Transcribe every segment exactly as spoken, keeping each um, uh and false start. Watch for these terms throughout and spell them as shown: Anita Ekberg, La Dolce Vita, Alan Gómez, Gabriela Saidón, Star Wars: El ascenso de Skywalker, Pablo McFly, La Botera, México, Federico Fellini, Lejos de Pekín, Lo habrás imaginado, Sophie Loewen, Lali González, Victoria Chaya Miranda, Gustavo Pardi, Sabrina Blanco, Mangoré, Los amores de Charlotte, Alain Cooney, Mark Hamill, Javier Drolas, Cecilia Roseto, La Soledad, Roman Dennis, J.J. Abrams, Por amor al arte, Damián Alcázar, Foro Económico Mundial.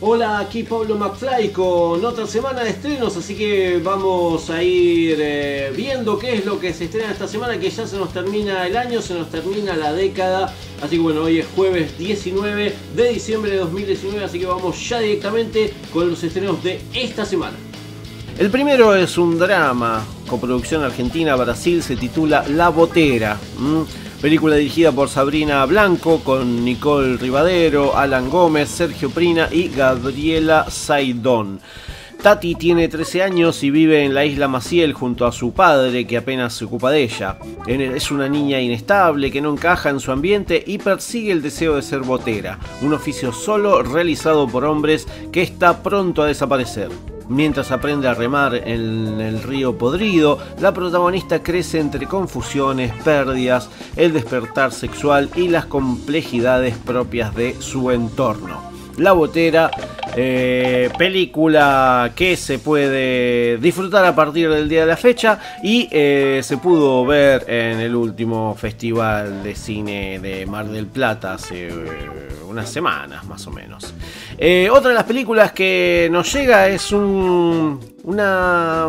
Hola, aquí Pablo McFly con otra semana de estrenos, así que vamos a ir eh, viendo qué es lo que se estrena esta semana, que ya se nos termina el año, se nos termina la década. Así que bueno, hoy es jueves diecinueve de diciembre de dos mil diecinueve, así que vamos ya directamente con los estrenos de esta semana. El primero es un drama, coproducción Argentina-Brasil, se titula La Botera. ¿Mm? Película dirigida por Sabrina Blanco, con Nicole Rivadero, Alan Gómez, Sergio Prina y Gabriela Saidón. Tati tiene trece años y vive en la isla Maciel junto a su padre, que apenas se ocupa de ella. Es una niña inestable que no encaja en su ambiente y persigue el deseo de ser botera, un oficio solo realizado por hombres que está pronto a desaparecer. Mientras aprende a remar en el río podrido, la protagonista crece entre confusiones, pérdidas, el despertar sexual y las complejidades propias de su entorno. La Botera, eh, película que se puede disfrutar a partir del día de la fecha y eh, se pudo ver en el último festival de cine de Mar del Plata hace eh, unas semanas más o menos. Eh, otra de las películas que nos llega es un, una...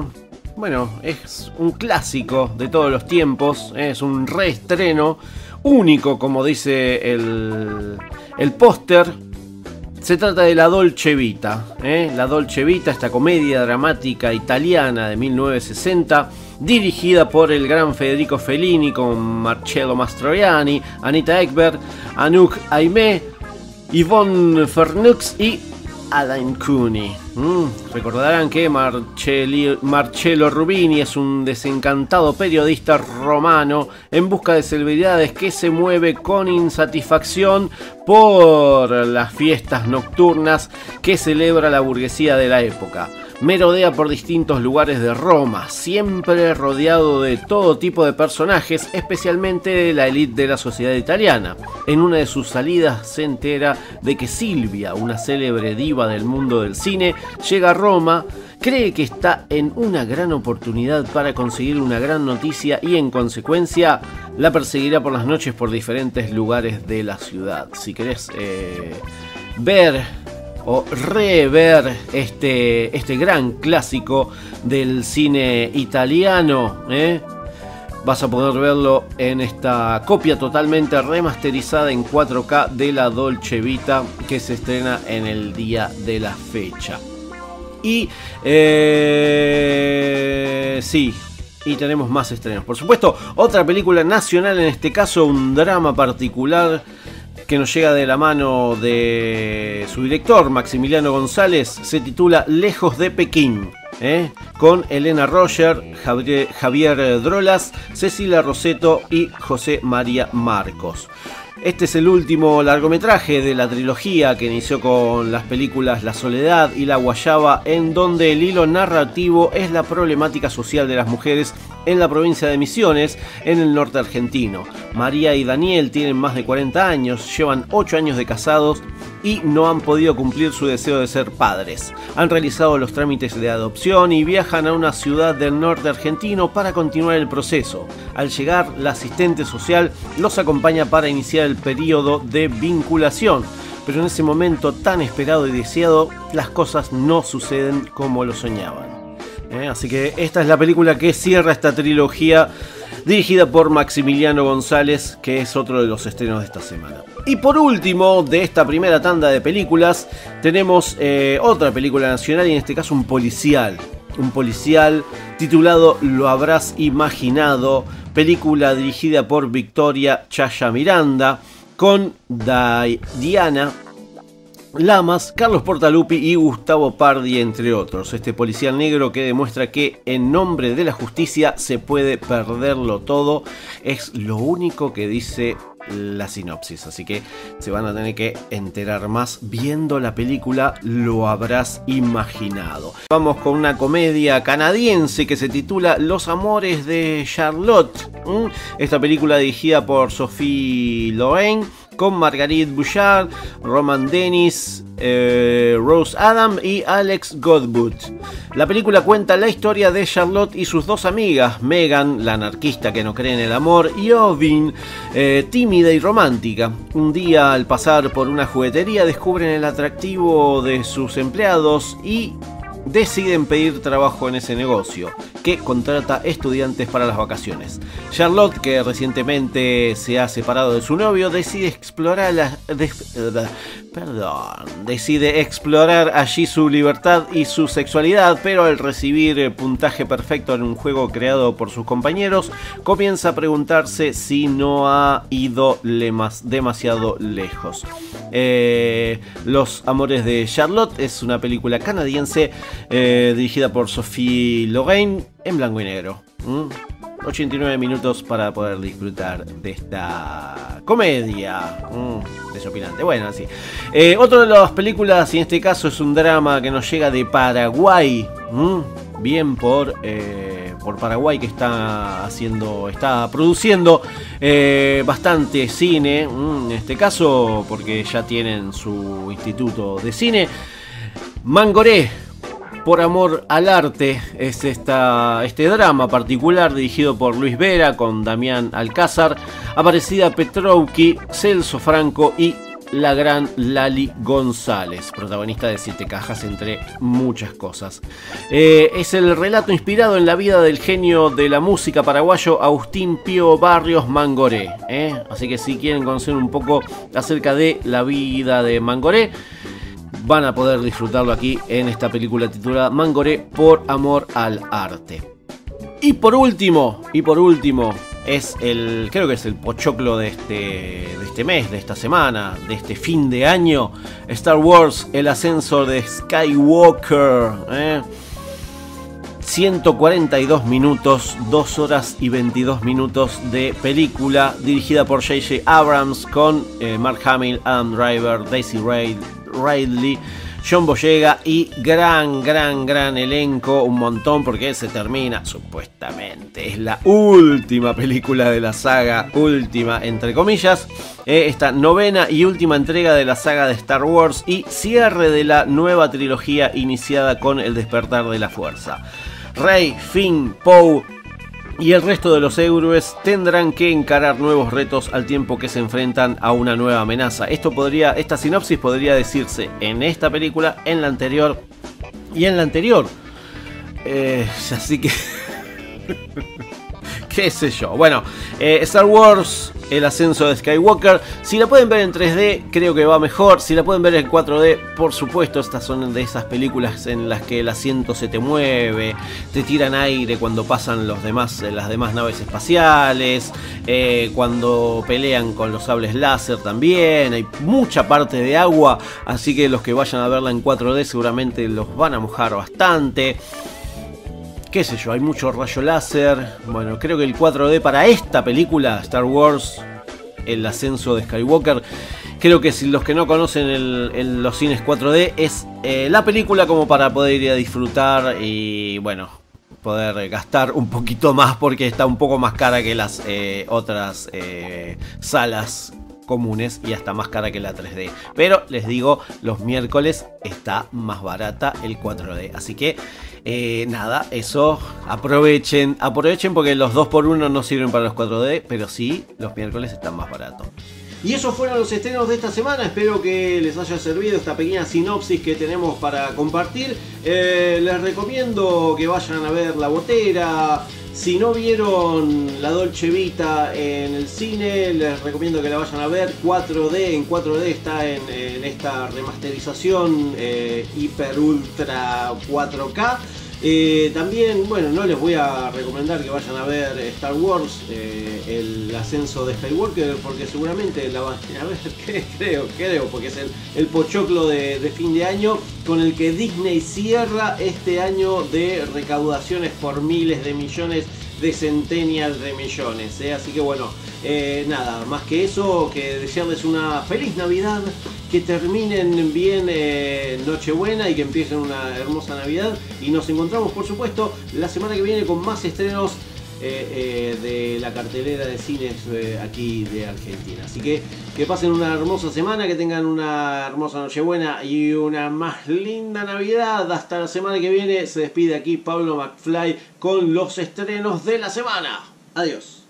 bueno, es un clásico de todos los tiempos, es un reestreno único, como dice el, el póster. Se trata de La Dolce Vita, ¿eh? La Dolce Vita, esta comedia dramática italiana de mil novecientos sesenta, dirigida por el gran Federico Fellini con Marcello Mastroianni, Anita Ekberg, Anouk Aymé, Yvonne Fernux y Alain Cooney. Mm, recordarán que Marcelli, Marcello Rubini es un desencantado periodista romano en busca de celebridades que se mueve con insatisfacción por las fiestas nocturnas que celebra la burguesía de la época. Merodea por distintos lugares de Roma, siempre rodeado de todo tipo de personajes, especialmente de la élite de la sociedad italiana. En una de sus salidas se entera de que Silvia, una célebre diva del mundo del cine, llega a Roma, cree que está en una gran oportunidad para conseguir una gran noticia y en consecuencia la perseguirá por las noches por diferentes lugares de la ciudad. Si querés eh, ver... o rever este, este gran clásico del cine italiano, ¿eh? Vas a poder verlo en esta copia totalmente remasterizada en cuatro K de La Dolce Vita, que se estrena en el día de la fecha. Y eh, sí, y tenemos más estrenos, por supuesto. Otra película nacional, en este caso un drama particular que nos llega de la mano de su director, Maximiliano González, se titula Lejos de Pekín, ¿eh? Con Elena Roger, Javier, Javier Drolas, Cecilia Roseto y José María Marcos. Este es el último largometraje de la trilogía que inició con las películas La Soledad y La Guayaba, en donde el hilo narrativo es la problemática social de las mujeres en la provincia de Misiones, en el norte argentino. María y Daniel tienen más de cuarenta años, llevan ocho años de casados y no han podido cumplir su deseo de ser padres. Han realizado los trámites de adopción y viajan a una ciudad del norte argentino para continuar el proceso. Al llegar, la asistente social los acompaña para iniciar el periodo de vinculación, pero en ese momento tan esperado y deseado, las cosas no suceden como lo soñaban. ¿Eh? Así que esta es la película que cierra esta trilogía, dirigida por Maximiliano González, que es otro de los estrenos de esta semana. Y por último, de esta primera tanda de películas, tenemos eh, otra película nacional, y en este caso un policial. Un policial titulado Lo habrás imaginado, película dirigida por Victoria Chaya Miranda, con Dai Diana Lamas, Carlos Portaluppi y Gustavo Pardi, entre otros. Este policial negro que demuestra que en nombre de la justicia se puede perderlo todo, es lo único que dice la sinopsis, así que se van a tener que enterar más viendo la película Lo habrás imaginado. Vamos con una comedia canadiense que se titula Los amores de Charlotte. Esta película dirigida por Sophie Loewen, con Marguerite Bouchard, Roman Dennis, eh, Rose Adam y Alex Godwood. La película cuenta la historia de Charlotte y sus dos amigas, Megan, la anarquista que no cree en el amor, y Ovin, eh, tímida y romántica. Un día, al pasar por una juguetería, descubren el atractivo de sus empleados y deciden pedir trabajo en ese negocio, que contrata estudiantes para las vacaciones. Charlotte, que recientemente se ha separado de su novio, decide explorar la, des, perdón, decide explorar allí su libertad y su sexualidad, pero al recibir puntaje perfecto en un juego creado por sus compañeros, comienza a preguntarse si no ha ido lemas, demasiado lejos. Eh, Los amores de Charlotte es una película canadiense Eh, dirigida por Sophie Loewen, en blanco y negro. ¿Mm? ochenta y nueve minutos para poder disfrutar de esta comedia. ¿Mm? Desopilante. Bueno, así. Eh, otro de las películas, y en este caso es un drama que nos llega de Paraguay. ¿Mm? Bien por, eh, por Paraguay, que está haciendo, está produciendo eh, bastante cine. ¿Mm? En este caso, porque ya tienen su instituto de cine. Mangoré, Por amor al arte, es esta, este drama particular dirigido por Luis Vera con Damián Alcázar, Aparecida Petrovsky, Celso Franco y la gran Lali González, protagonista de Siete Cajas, entre muchas cosas. Eh, es el relato inspirado en la vida del genio de la música paraguayo Agustín Pío Barrios Mangoré. ¿eh? Así que si quieren conocer un poco acerca de la vida de Mangoré, van a poder disfrutarlo aquí en esta película titulada Mangoré, Por amor al arte. Y por último, y por último, es el, creo que es el pochoclo de este, de este mes, de esta semana, de este fin de año, Star Wars: El ascenso de Skywalker. ¿eh? ciento cuarenta y dos minutos, dos horas y veintidós minutos de película, dirigida por J J Abrams, con eh, Mark Hamill, Adam Driver, Daisy Ridley, Ridley, John Boyega y gran, gran, gran elenco, un montón, porque se termina, supuestamente, es la última película de la saga, última entre comillas, eh, esta novena y última entrega de la saga de Star Wars y cierre de la nueva trilogía iniciada con El despertar de la fuerza. Rey, Finn, Poe y el resto de los héroes tendrán que encarar nuevos retos al tiempo que se enfrentan a una nueva amenaza. Esto podría, esta sinopsis podría decirse en esta película, en la anterior y en la anterior. Eh, así que... qué sé yo. Bueno, eh, Star Wars: El ascenso de Skywalker. Si la pueden ver en tres D, creo que va mejor. Si la pueden ver en cuatro D, por supuesto, estas son de esas películas en las que el asiento se te mueve, te tiran aire cuando pasan los demás, las demás naves espaciales, eh, cuando pelean con los sables láser también, hay mucha parte de agua, así que los que vayan a verla en cuatro D seguramente los van a mojar bastante. Qué sé yo, hay mucho rayo láser. Bueno, creo que el cuatro D para esta película, Star Wars: El ascenso de Skywalker, creo que si los que no conocen el, el, los cines cuatro D, es eh, la película como para poder ir a disfrutar y, bueno, poder gastar un poquito más, porque está un poco más cara que las eh, otras eh, salas comunes y hasta más cara que la tres D. Pero les digo, los miércoles está más barata el cuatro D. Así que eh, nada, eso, aprovechen, aprovechen porque los dos por uno no sirven para los cuatro D, pero sí, los miércoles están más baratos. Y esos fueron los estrenos de esta semana. Espero que les haya servido esta pequeña sinopsis que tenemos para compartir. Eh, les recomiendo que vayan a ver La Botera. Si no vieron La Dolce Vita en el cine, les recomiendo que la vayan a ver. cuatro D, en cuatro D está en, en esta remasterización eh, hiper ultra cuatro K. Eh, también, bueno, no les voy a recomendar que vayan a ver Star Wars, eh, el ascenso de Skywalker, porque seguramente la van a ver, creo, creo, porque es el, el pochoclo de, de fin de año con el que Disney cierra este año de recaudaciones por miles de millones, de centenias de millones. ¿eh? Así que bueno, eh, nada, más que eso, que desearles una feliz Navidad, que terminen bien eh, Nochebuena y que empiecen una hermosa Navidad. Y nos encontramos, por supuesto, la semana que viene con más estrenos eh, eh, de la cartelera de cines eh, aquí de Argentina. Así que que pasen una hermosa semana, que tengan una hermosa Nochebuena y una más linda Navidad. Hasta la semana que viene. Se despide aquí Pablo McFly con los estrenos de la semana. Adiós.